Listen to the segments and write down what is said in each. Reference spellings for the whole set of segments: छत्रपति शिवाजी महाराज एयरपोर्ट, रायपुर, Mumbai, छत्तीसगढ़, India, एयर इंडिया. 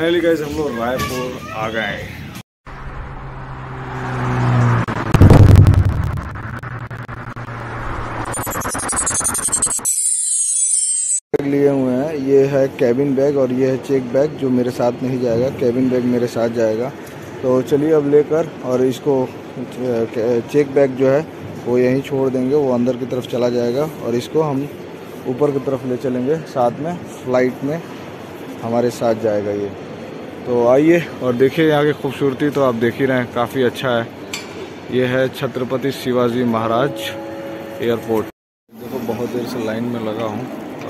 Finally guys हम लोग रायपुर आ गए। लिए हुए हैं, ये है कैबिन बैग और ये है चेक बैग जो मेरे साथ नहीं जाएगा, कैबिन बैग मेरे साथ जाएगा। तो चलिए अब लेकर और इसको चेक बैग जो है वो यहीं छोड़ देंगे, वो अंदर की तरफ चला जाएगा और इसको हम ऊपर की तरफ ले चलेंगे, साथ में फ्लाइट में हमारे साथ जाएगा ये। तो आइए और देखिए यहाँ की खूबसूरती तो आप देख ही रहे हैं, काफ़ी अच्छा है। ये है छत्रपति शिवाजी महाराज एयरपोर्ट। देखो बहुत देर से लाइन में लगा हूँ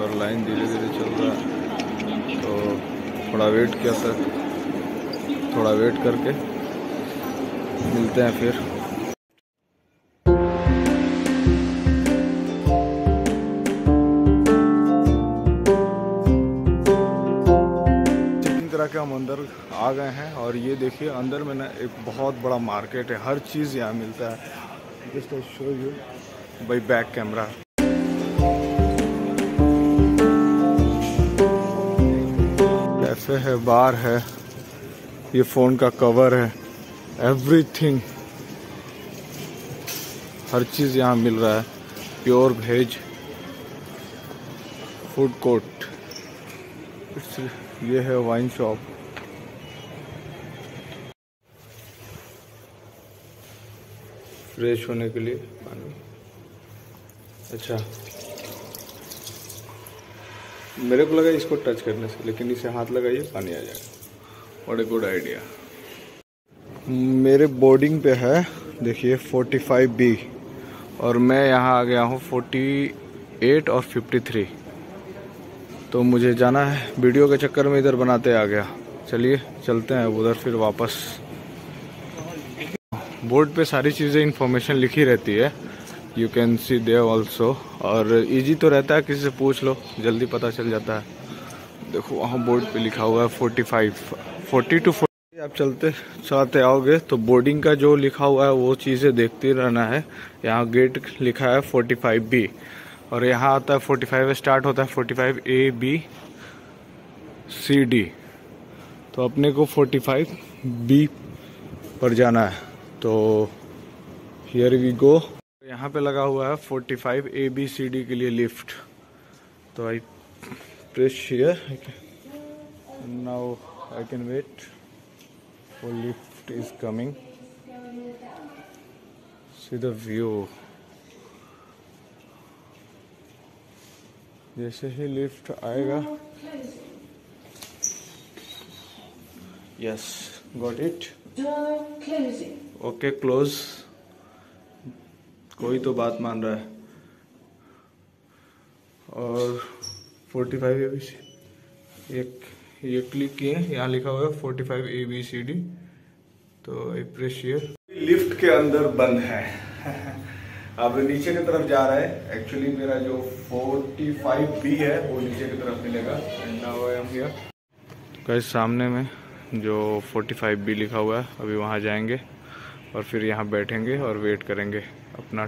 और लाइन धीरे धीरे चल रहा है, तो थोड़ा वेट करके मिलते हैं फिर। चेकिंग करा के हम अंदर आ गए हैं और ये देखिए अंदर में ना एक बहुत बड़ा मार्केट है, हर चीज़ यहाँ मिलता है। Just I show you by back camera. Cafe है, बार है, ये फ़ोन का कवर है, एवरीथिंग, हर चीज़ यहाँ मिल रहा है। प्योर वेज फूड कोर्ट, ये है वाइन शॉप। फ्रेश होने के लिए पानी। अच्छा, मेरे को लगा इसको टच करने से, लेकिन इसे हाथ लगाइए पानी आ जाएगा। What a good idea. मेरे बोर्डिंग पे है देखिए 45B और मैं यहाँ आ गया हूँ 48 और 53। तो मुझे जाना है, वीडियो के चक्कर में इधर बनाते आ गया। चलिए चलते हैं उधर फिर वापस। बोर्ड पे सारी चीज़ें इन्फॉर्मेशन लिखी रहती है, you can see there also, और इजी तो रहता है, किसी से पूछ लो जल्दी पता चल जाता है। देखो वहाँ बोर्ड पे लिखा हुआ है 45, 40 to 40। आप चलते चाहते आओगे तो बोर्डिंग का जो लिखा हुआ है वो चीज़ें देखते रहना है। यहाँ गेट लिखा है 45B और यहाँ आता है 45 स्टार्ट होता है 45A, B, C, D। तो अपने को 45B पर जाना है। तो हियर वी गो। यहाँ पे लगा हुआ है 45A, B, C, D के लिए लिफ्ट। तो I press here, now I can wait for lift is coming. See the view. जैसे ही लिफ्ट आएगा, yes, got it, okay close. कोई तो बात मान रहा है। और 45A, B, C ये क्लिक किए, यहाँ लिखा हुआ है 45A, B, C, D। तो अप्रिशिएट लिफ्ट के अंदर बंद है। अब नीचे की तरफ जा रहा है। एक्चुअली मेरा जो 45B है वो नीचे की तरफ मिलेगा। And now I am here. Guys सामने में जो 45B लिखा हुआ है, अभी वहाँ जाएंगे और फिर यहाँ बैठेंगे और वेट करेंगे अपना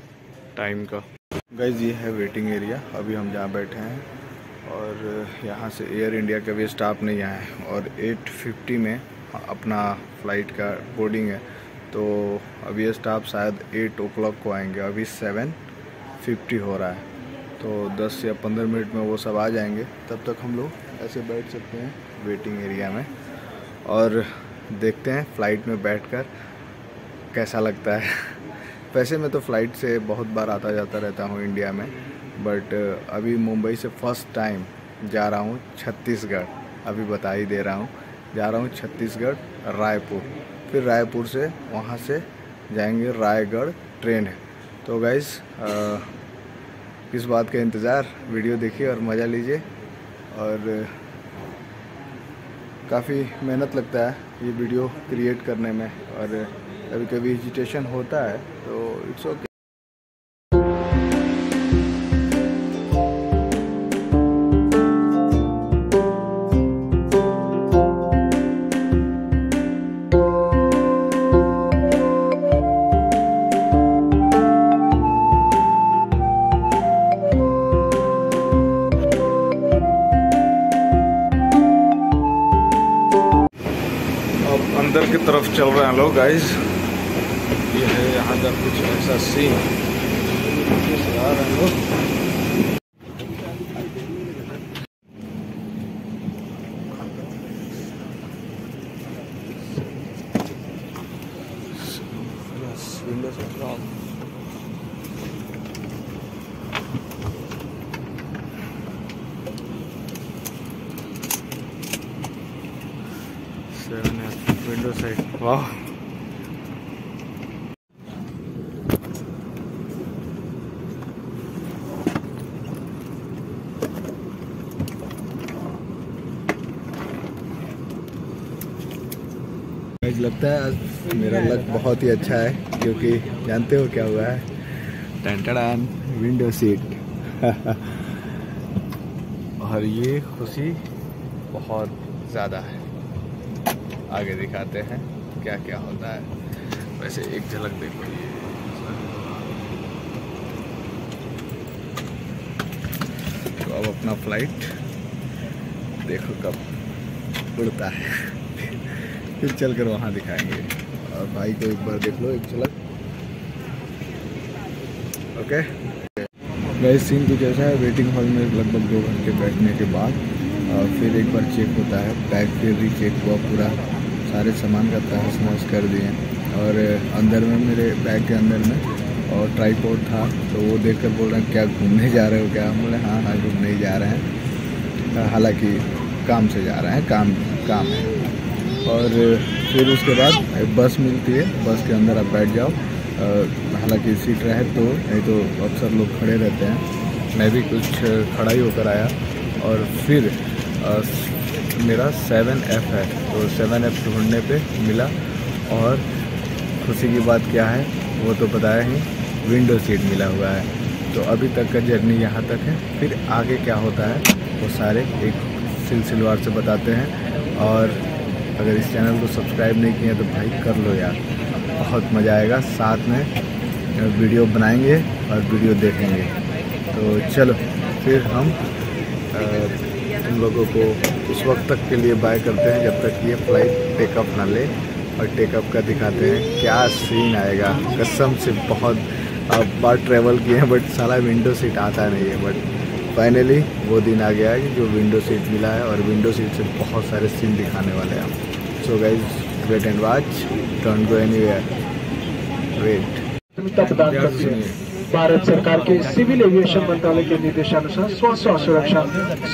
टाइम का। गाइस ये है वेटिंग एरिया, अभी हम जहाँ बैठे हैं और यहाँ से एयर इंडिया का भी स्टाफ नहीं आया है और 8:50 में अपना फ़्लाइट का बोर्डिंग है। तो अब ये स्टाफ शायद 8 o'clock को आएंगे, अभी 7:50 हो रहा है। तो 10 या 15 मिनट में वो सब आ जाएंगे, तब तक हम लोग ऐसे बैठ सकते हैं वेटिंग एरिया में और देखते हैं फ़्लाइट में बैठ कर कैसा लगता है। वैसे मैं तो फ़्लाइट से बहुत बार आता जाता रहता हूँ इंडिया में, बट अभी मुंबई से फर्स्ट टाइम जा रहा हूँ छत्तीसगढ़। अभी बता ही दे रहा हूँ, जा रहा हूँ छत्तीसगढ़ रायपुर, फिर रायपुर से वहाँ से जाएंगे रायगढ़ ट्रेन है। तो गाइस किस बात का इंतज़ार, वीडियो देखिए और मज़ा लीजिए। और काफ़ी मेहनत लगता है ये वीडियो क्रिएट करने में और कभी कभी हेजिटेशन होता है, तो इट्स ओके। अंदर की तरफ चल रहे हैं लोग गाइस। ये है यहाँ का कुछ ऐसा सीन आ रहा है लोग। विंडो साइड वाह लगता है मेरा लक बहुत ही अच्छा है क्योंकि जानते हो क्या हुआ है? टन विंडो सीट और ये खुशी बहुत ज़्यादा है। आगे दिखाते हैं क्या क्या होता है। वैसे एक झलक देखो ये तो। अब अपना फ्लाइट देखो कब उड़ता है फिर चलकर वहाँ दिखाएंगे। और भाई को एक बार देख लो एक झलक। ओके गाइस सीन कुछ ऐसा है। वेटिंग हॉल में लगभग 2 घंटे बैठने के बाद और फिर एक बार चेक होता है। बैग फिर भी चेक हुआ पूरा, सारे सामान का तहस नहस कर दिए। और अंदर में मेरे बैग के अंदर में और ट्राईपोड था तो वो देखकर बोल रहे हैं क्या घूमने जा रहे हो क्या? हम बोले हाँ घूमने ही जा रहे हैं, हालांकि काम से जा रहे हैं, काम है। और फिर उसके बाद बस मिलती है, बस के अंदर आप बैठ जाओ। हालांकि सीट रहे तो, नहीं तो अक्सर लोग खड़े रहते हैं। मैं भी कुछ खड़ा ही होकर आया। और फिर मेरा 7F है तो 7F ढूंढने पे मिला। और खुशी की बात क्या है वो तो बताया ही, विंडो सीट मिला हुआ है। तो अभी तक का जर्नी यहाँ तक है। फिर आगे क्या होता है वो सारे एक सिलसिलेवार से बताते हैं। और अगर इस चैनल को सब्सक्राइब नहीं किया तो भाई कर लो यार, बहुत मज़ा आएगा। साथ में वीडियो बनाएंगे और वीडियो देखेंगे। तो चलो फिर हम तुम लोगों को उस वक्त तक के लिए बाय करते हैं जब तक ये फ्लाइट टेकअप ना ले। और टेकअप का दिखाते हैं क्या सीन आएगा। कसम से बहुत बार ट्रैवल किए हैं बट साला विंडो सीट आता नहीं है। बट फाइनली वो दिन आ गया है कि जो विंडो सीट मिला है। और विंडो सीट से बहुत सारे सीन दिखाने वाले हैं हम। So guys wait and watch, don't go anywhere, wait. Bharat सरकार के सिविल एविएशन मंत्रालय के निर्देशानुसार स्वास्थ्य और सुरक्षा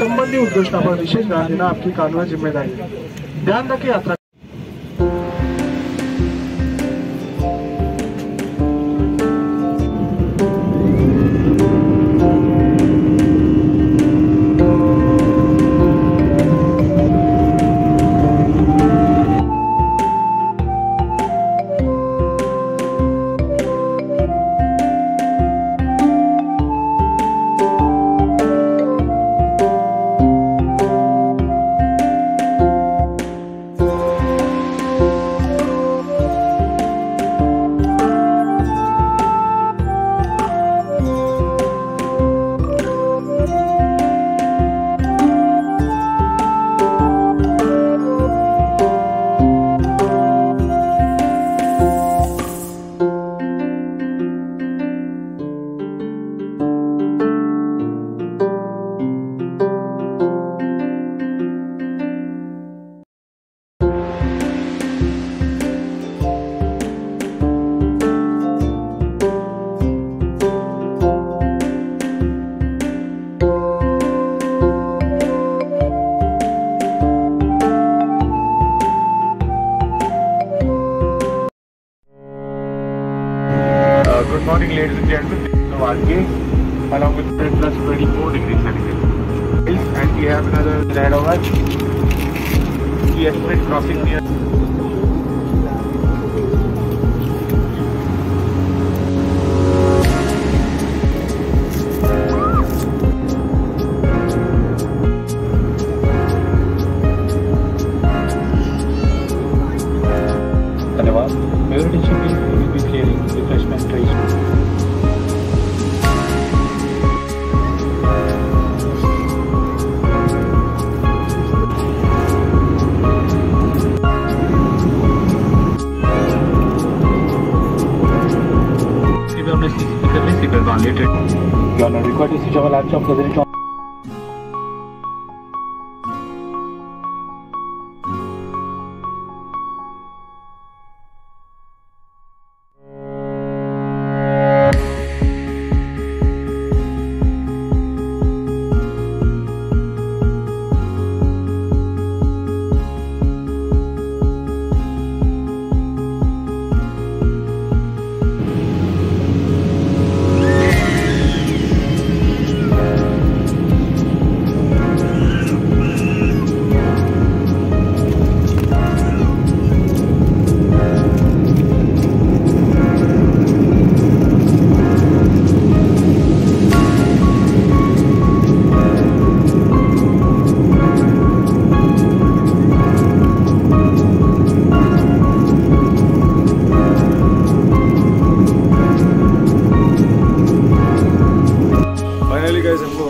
संबंधी उद्घोषणा पर विशेष ध्यान देना आपकी कानूनी जिम्मेदारी है। ध्यान रखें यात्रा। Along with that plus 24 degrees centigrade. And we have another red over. The express crossing near. Dhanyawad. Every shipping will be clearing refreshment station. got to switch our laptop because it's on.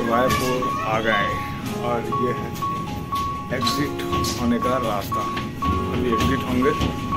रायपुर आ गए और ये है exit होने का रास्ता। अभी exit होंगे।